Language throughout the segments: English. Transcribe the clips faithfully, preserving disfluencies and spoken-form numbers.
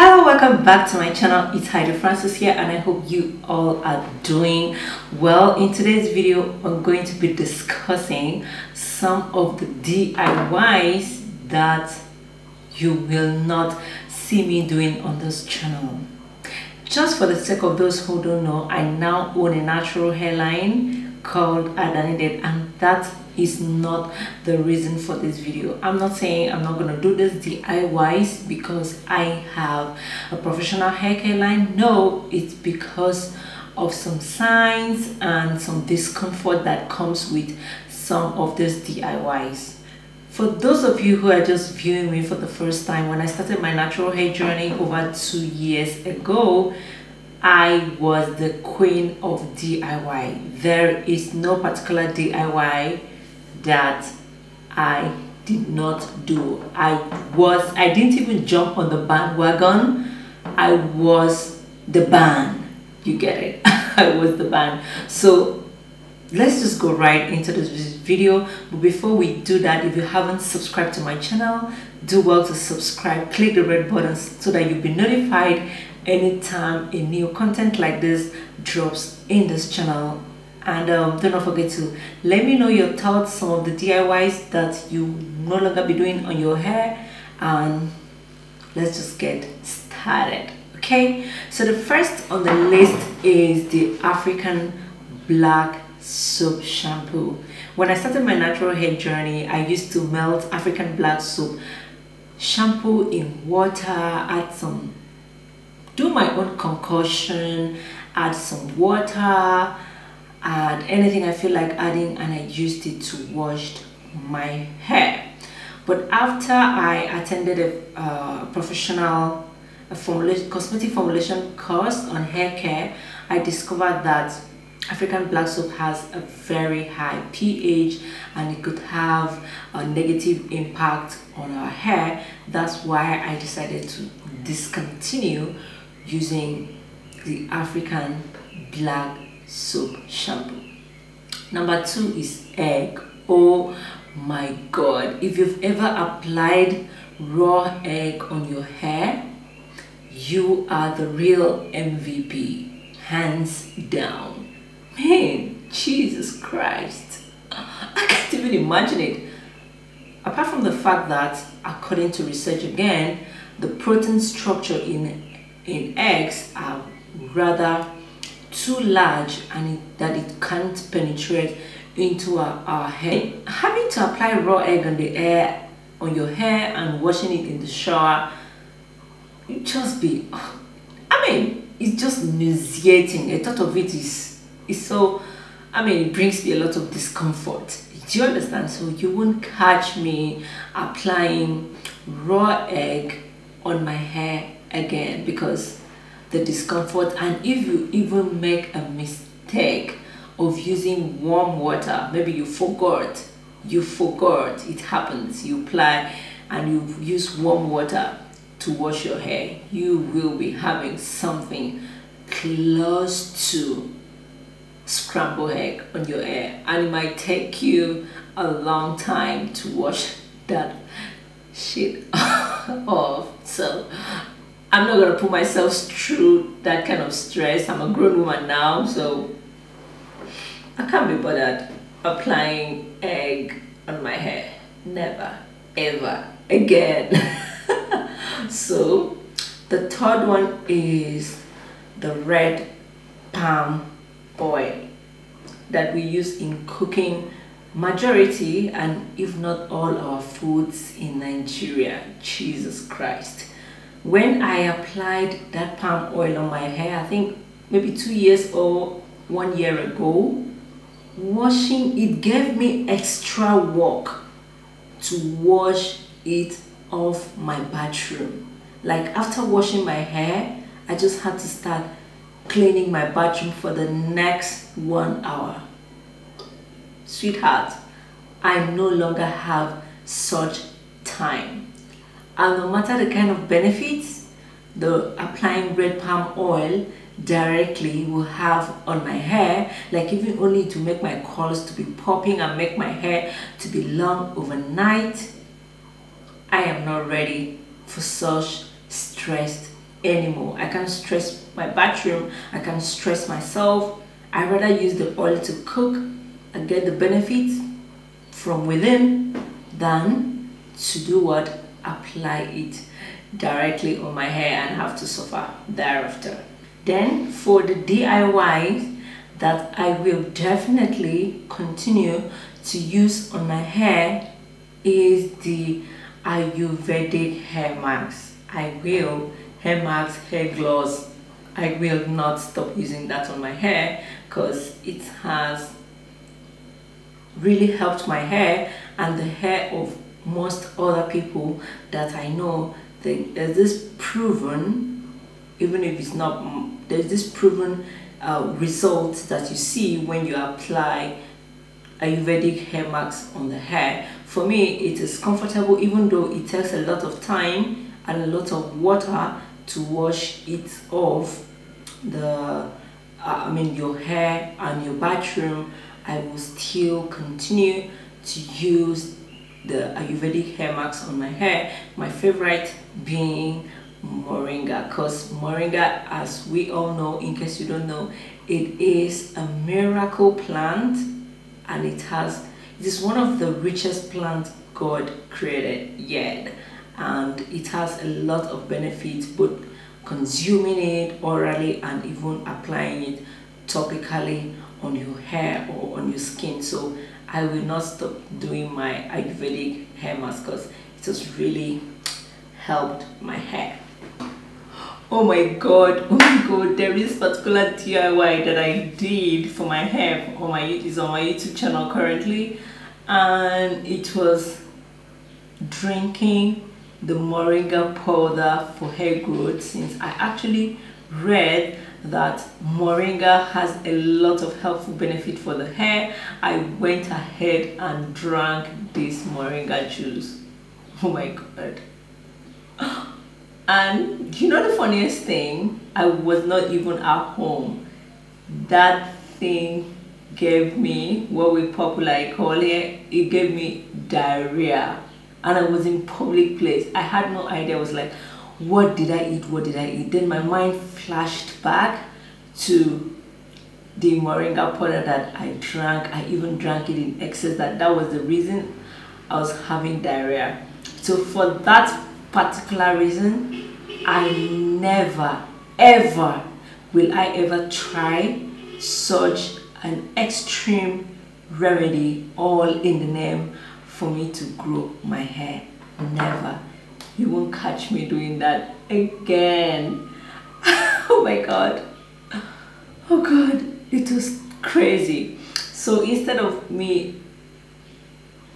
Hello, welcome back to my channel. It's Idee Francis here and I hope you all are doing well. In today's video, I'm going to be discussing some of the D I Ys that you will not see me doing on this channel. Just for the sake of those who don't know, I now own a natural hairline called Adanidet, and that is not the reason for this video. I'm not saying I'm not gonna do this D I Ys because I have a professional hair line. No, it's because of some signs and some discomfort that comes with some of these D I Ys. For those of you who are just viewing me for the first time, when I started my natural hair journey over two years ago, I was the queen of D I Y. There is no particular D I Y that I did not do. I was, I didn't even jump on the bandwagon. I was the band. You get it? I was the band. So let's just go right into this video. But before we do that, if you haven't subscribed to my channel, do well to subscribe. Click the red button so that you'll be notified anytime a new content like this drops in this channel. And um, do not forget to let me know your thoughts, some of the D I Ys that you no longer be doing on your hair, and let's just get started. Okay, so the first on the list is the African black soap shampoo. When I started my natural hair journey, I used to melt African black soap shampoo in water, add some, do my own concoction, add some water, add anything I feel like adding, and I used it to wash my hair. But after I attended a uh, professional a formulation, cosmetic formulation course on hair care, I discovered that African black soap has a very high pH and it could have a negative impact on our hair. That's why I decided to discontinue using the African black soap shampoo. Number two is egg. Oh my god, if you've ever applied raw egg on your hair, you are the real M V P, hands down. Man, Jesus Christ, I can't even imagine it. Apart from the fact that, according to research again, the protein structure in, in eggs are rather too large and it, that it can't penetrate into our, our hair. Having to apply raw egg on the air, on your hair and washing it in the shower, it just be, I mean, it's just nauseating. The thought of it is, so I mean, it brings me a lot of discomfort. Do you understand? So you won't catch me applying raw egg on my hair again because the discomfort. And if you even make a mistake of using warm water, maybe you forgot, you forgot, it happens, you apply and you use warm water to wash your hair, you will be having something close to scrambled egg on your hair, and it might take you a long time to wash that shit off. So I'm not gonna put myself through that kind of stress. I'm a grown woman now, so I can't be bothered applying egg on my hair, never ever again. So the third one is the red palm oil that we use in cooking majority and if not all our foods in Nigeria. Jesus Christ, when I applied that palm oil on my hair, I think maybe two years or one year ago, washing it gave me extra work to wash it off my bathroom. Like after washing my hair, I just had to start cleaning my bathroom for the next one hour. Sweetheart, I no longer have such time. And no matter the kind of benefits the applying red palm oil directly will have on my hair, like even only to make my curls to be popping and make my hair to be long overnight, I am not ready for such stressed anymore. I can't stress my bathroom, I can't stress myself. I'd rather use the oil to cook and get the benefits from within than to do what? Apply it directly on my hair and have to suffer thereafter. Then for the D I Y that I will definitely continue to use on my hair is the Ayurvedic hair mask. I will hair mask, hair gloss. I will not stop using that on my hair because it has really helped my hair and the hair of most other people that I know. There's this proven, even if it's not, there's this proven uh, result that you see when you apply Ayurvedic hair mask on the hair. For me, it is comfortable, even though it takes a lot of time and a lot of water to wash it off the uh, I mean your hair and your bathroom. I will still continue to use the Ayurvedic hair mask on my hair, my favorite being Moringa, because Moringa, as we all know, in case you don't know, it is a miracle plant and it has it is one of the richest plants God created yet, and it has a lot of benefits, both consuming it orally and even applying it topically on your hair or on your skin. So I will not stop doing my Ayurvedic hair mask because it has really helped my hair. Oh my god, oh my god, there is particular D I Y that I did for my hair on my, is on my YouTube channel currently, and it was drinking the Moringa powder for hair growth, since I actually read that Moringa has a lot of helpful benefit for the hair. I went ahead and drank this Moringa juice. Oh my god. And you know the funniest thing, I was not even at home. That thing gave me what we popularly call it, it gave me diarrhea, and I was in public place. I had no idea. I was like, what did I eat? What did I eat? Then my mind flashed back to the Moringa powder that I drank. I even drank it in excess. That that was the reason I was having diarrhea. So for that particular reason, I never, ever will I ever try such an extreme remedy, all in the name for me to grow my hair. Never. You won't catch me doing that again. Oh my god, oh god, it was crazy. So instead of me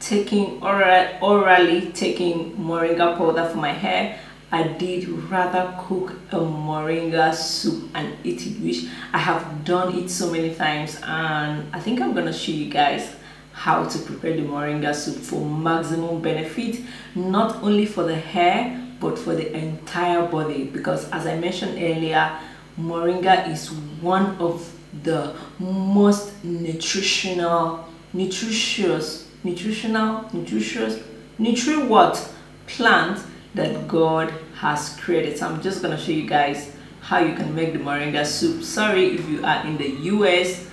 taking oral, orally taking Moringa powder for my hair, I did rather cook a Moringa soup and eat it, which I have done it so many times, and I think I'm gonna show you guys how to prepare the Moringa soup for maximum benefit, not only for the hair but for the entire body, because as I mentioned earlier, Moringa is one of the most nutritional nutritious nutritional nutritious nutri what plant that God has created. So I'm just gonna show you guys how you can make the Moringa soup. Sorry if you are in the U S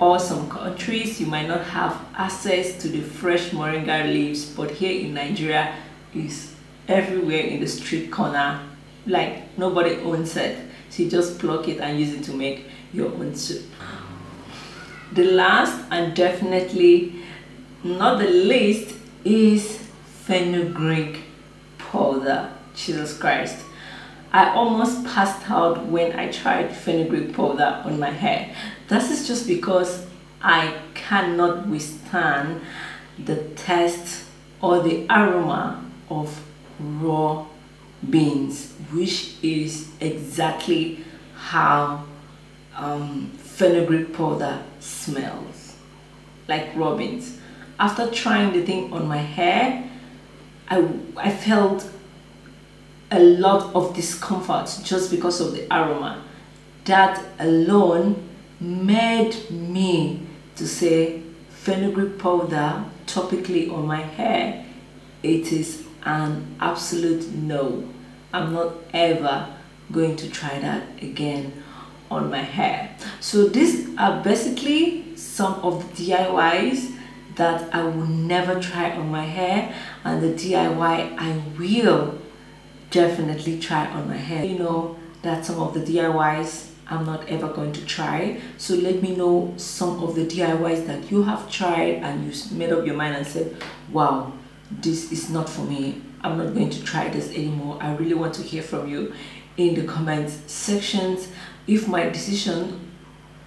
or some countries you might not have access to the fresh Moringa leaves, but here in Nigeria is everywhere in the street corner, like nobody owns it, so you just pluck it and use it to make your own soup. The last and definitely not the least is fenugreek powder. Jesus Christ, I almost passed out when I tried fenugreek powder on my hair. This is just because I cannot withstand the taste or the aroma of raw beans, which is exactly how um, fenugreek powder smells, like raw beans. After trying the thing on my hair, I, I felt a lot of discomfort just because of the aroma. That alone made me to say fenugreek powder topically on my hair, it is an absolute no. I'm not ever going to try that again on my hair. So these are basically some of the D I Ys that I will never try on my hair, and the D I Y I will definitely try on my hair. You know that some of the D I Ys I'm not ever going to try. So let me know some of the D I Ys that you have tried and you made up your mind and said, wow, this is not for me, I'm not going to try this anymore. I really want to hear from you in the comments sections if my decision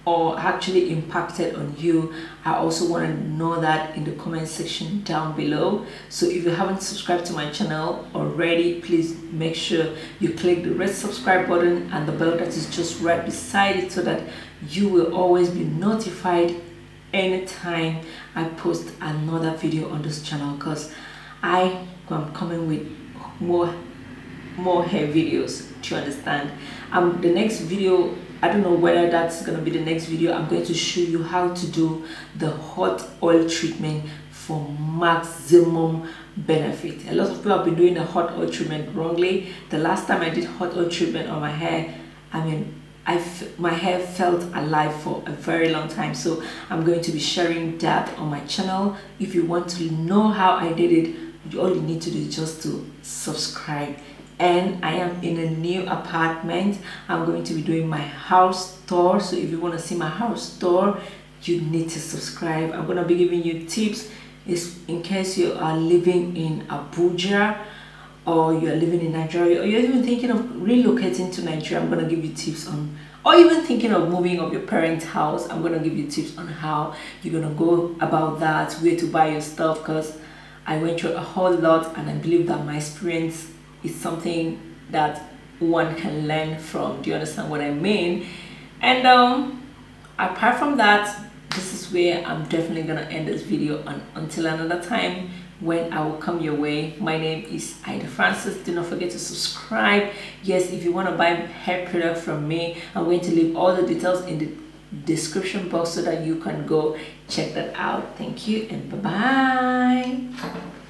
or actually impacted on you. I also want to know that in the comment section down below. So if you haven't subscribed to my channel already, please make sure you click the red subscribe button and the bell that is just right beside it, so that you will always be notified anytime I post another video on this channel, because I am coming with more more hair videos. Do you understand? Um the next video, I don't know whether that's gonna be the next video, I'm going to show you how to do the hot oil treatment for maximum benefit. A lot of people have been doing the hot oil treatment wrongly. The last time I did hot oil treatment on my hair, I mean, I f my hair felt alive for a very long time. So I'm going to be sharing that on my channel. If you want to know how I did it, all you need to do is just to subscribe. And I am in a new apartment. I'm going to be doing my house tour, so if you want to see my house tour, you need to subscribe. I'm going to be giving you tips is in case you are living in Abuja, or you're living in Nigeria, or you're even thinking of relocating to Nigeria. I'm going to give you tips on, or even thinking of moving of your parents' house, I'm going to give you tips on how you're going to go about that, where to buy your stuff, because I went through a whole lot, and I believe that my experience is something that one can learn from. Do you understand what I mean? And um apart from that, this is where I'm definitely gonna end this video on, until another time when I will come your way. My name is Idee Francis. Do not forget to subscribe. Yes, if you want to buy hair product from me, I'm going to leave all the details in the description box so that you can go check that out. Thank you and bye bye.